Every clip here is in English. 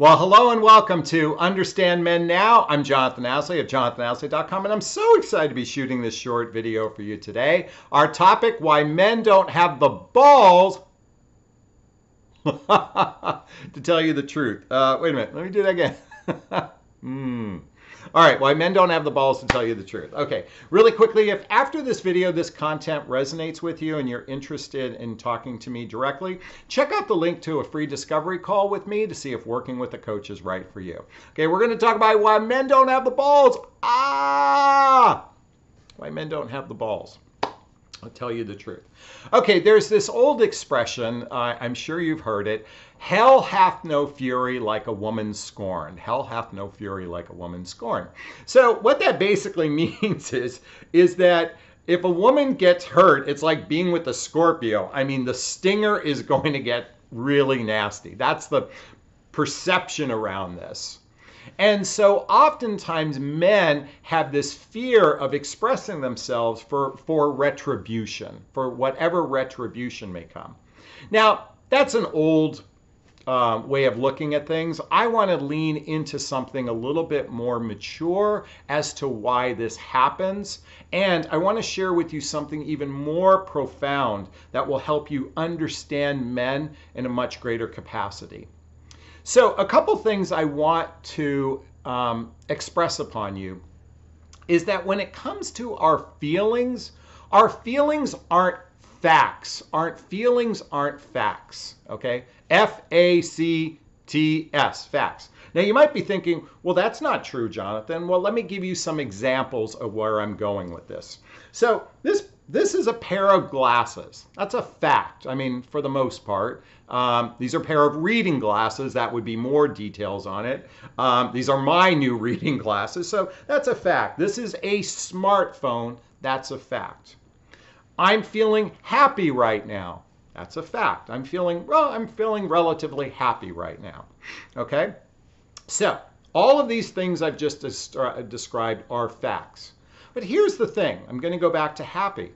Well, hello and welcome to Understand Men Now. I'm Jonathan Aslay of jonathonaslay.com, and I'm so excited to be shooting this short video for you today. Our topic, why men don't have the balls to tell you the truth. Wait a minute, let me do that again. All right, why men don't have the balls to tell you the truth. Okay, really quickly, if after this video, this content resonates with you and you're interested in talking to me directly, check out the link to a free discovery call with me to see if working with a coach is right for you. Okay, we're going to talk about why men don't have the balls. Why men don't have the balls. I'll tell you the truth. Okay, there's this old expression, I'm sure you've heard it, hell hath no fury like a woman scorned. Hell hath no fury like a woman scorned. So what that basically means is that if a woman gets hurt, it's like being with a Scorpio. I mean, the stinger is going to get really nasty. That's the perception around this. And so oftentimes men have this fear of expressing themselves for retribution, for whatever retribution may come. Now, that's an old way of looking at things. I want to lean into something a little bit more mature as to why this happens. And I want to share with you something even more profound that will help you understand men in a much greater capacity. So a couple things I want to express upon you is that when it comes to our feelings aren't facts. Okay? F-A-C-T-S, facts. Now you might be thinking, well, that's not true, Jonathan. Well, let me give you some examples of where I'm going with this. So this is a pair of glasses. That's a fact. I mean, for the most part. These are a pair of reading glasses. That would be more details on it. These are my new reading glasses. So that's a fact. This is a smartphone. That's a fact. I'm feeling happy right now. That's a fact. I'm feeling relatively happy right now. Okay? So all of these things I've just described are facts. But here's the thing. I'm going to go back to happy.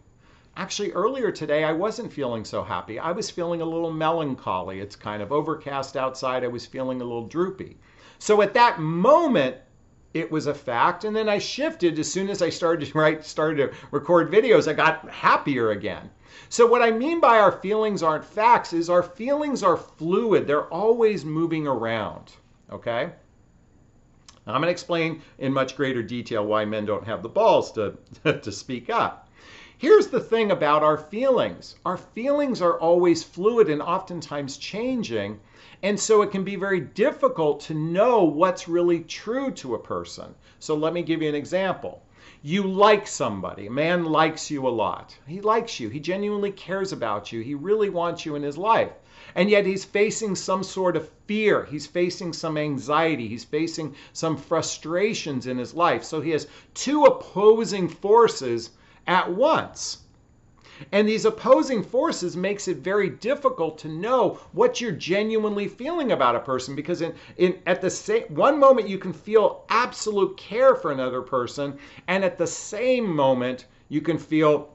Actually, earlier today, I wasn't feeling so happy. I was feeling a little melancholy. It's kind of overcast outside. I was feeling a little droopy. So at that moment, it was a fact. And then I shifted. As soon as I started to record videos, I got happier again. So what I mean by our feelings aren't facts is our feelings are fluid. They're always moving around, okay? Now, I'm going to explain in much greater detail why men don't have the balls to speak up. Here's the thing about our feelings. Our feelings are always fluid and oftentimes changing, and so it can be very difficult to know what's really true to a person. So let me give you an example. You like somebody. A man likes you a lot. He likes you. He genuinely cares about you. He really wants you in his life. And yet he's facing some sort of fear. He's facing some anxiety. He's facing some frustrations in his life. So he has two opposing forces at once. And these opposing forces makes it very difficult to know what you're genuinely feeling about a person, because at the same one moment you can feel absolute care for another person, and at the same moment you can feel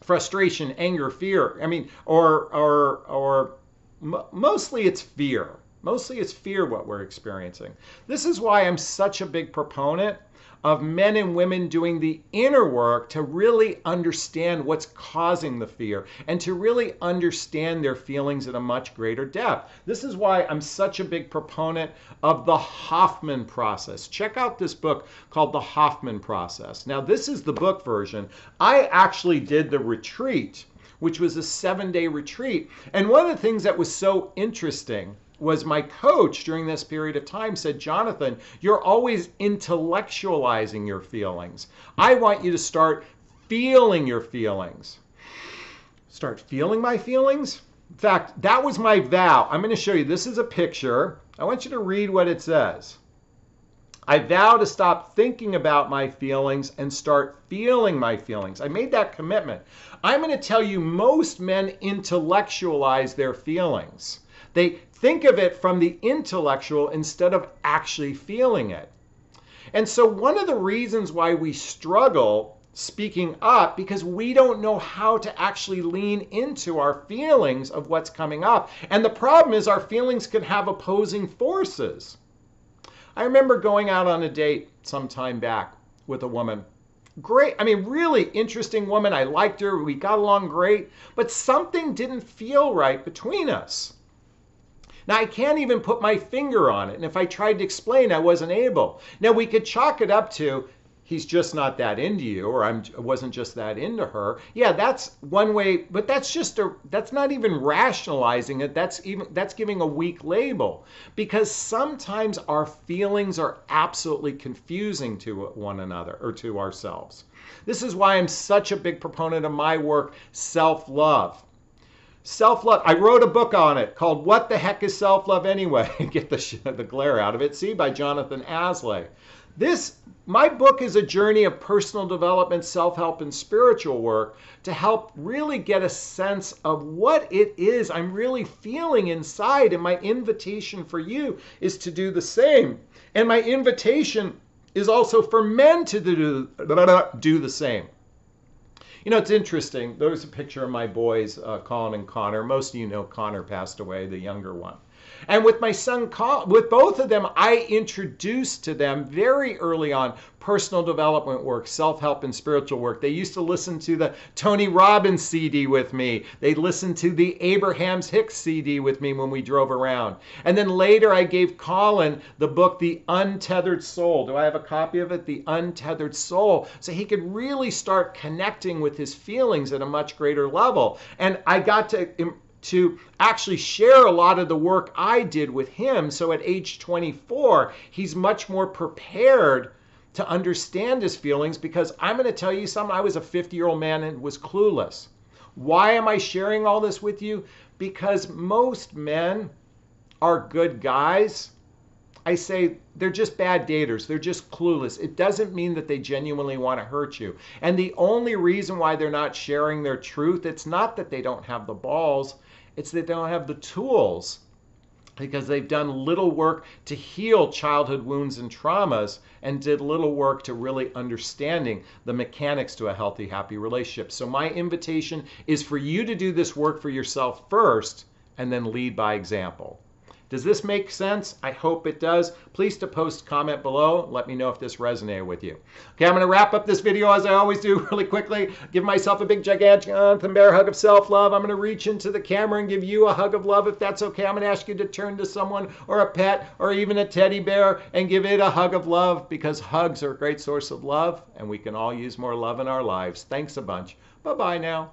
frustration, anger, fear. I mean, or mostly it's fear. Mostly it's fear what we're experiencing. This is why I'm such a big proponent of men and women doing the inner work to really understand what's causing the fear and to really understand their feelings at a much greater depth. This is why I'm such a big proponent of the Hoffman process. Check out this book called The Hoffman Process. Now, this is the book version. I actually did the retreat, which was a 7-day retreat. And one of the things that was so interesting was my coach during this period of time said, Jonathan, you're always intellectualizing your feelings. I want you to start feeling your feelings. Start feeling my feelings? In fact, that was my vow. I'm going to show you. This is a picture. I want you to read what it says. I vow to stop thinking about my feelings and start feeling my feelings. I made that commitment. I'm going to tell you, most men intellectualize their feelings. They think of it from the intellectual instead of actually feeling it. And so one of the reasons why we struggle speaking up because we don't know how to actually lean into our feelings of what's coming up. And the problem is our feelings can have opposing forces. I remember going out on a date some time back with a woman. Great, I mean, really interesting woman. I liked her, we got along great, but something didn't feel right between us. Now, I can't even put my finger on it, and if I tried to explain, I wasn't able. Now, we could chalk it up to, he's just not that into you, or I wasn't just that into her. Yeah, that's one way, but that's just that's not even rationalizing it. That's giving a weak label, because sometimes our feelings are absolutely confusing to one another or to ourselves. This is why I'm such a big proponent of my work, self-love. Self-love, I wrote a book on it called What the Heck is Self-Love Anyway? Get the glare out of it, see, by Jonathan Aslay. My book is a journey of personal development, self-help, and spiritual work to help really get a sense of what it is I'm really feeling inside. And my invitation for you is to do the same. And my invitation is also for men to do the same. You know, it's interesting. There's a picture of my boys, Colin and Connor. Most of you know Connor passed away, the younger one. And with my son, with both of them, I introduced to them very early on personal development work, self-help, and spiritual work. They used to listen to the Tony Robbins CD with me. They listened to the Abraham Hicks CD with me when we drove around. And then later I gave Colin the book, The Untethered Soul. Do I have a copy of it? The Untethered Soul. So he could really start connecting with his feelings at a much greater level. And I got to actually share a lot of the work I did with him. So at age 24, he's much more prepared to understand his feelings, because I'm going to tell you something. I was a 50-year-old man and was clueless. Why am I sharing all this with you? Because most men are good guys. I say they're just bad daters. They're just clueless. It doesn't mean that they genuinely want to hurt you. And the only reason why they're not sharing their truth, it's not that they don't have the balls. It's that they don't have the tools, because they've done little work to heal childhood wounds and traumas and did little work to really understanding the mechanics to a healthy, happy relationship. So my invitation is for you to do this work for yourself first and then lead by example. Does this make sense? I hope it does. Please comment below. Let me know if this resonated with you. Okay, I'm going to wrap up this video as I always do really quickly. Give myself a big gigantic Jonathan Bear hug of self-love. I'm going to reach into the camera and give you a hug of love if that's okay. I'm going to ask you to turn to someone or a pet or even a teddy bear and give it a hug of love, because hugs are a great source of love and we can all use more love in our lives. Thanks a bunch. Bye-bye now.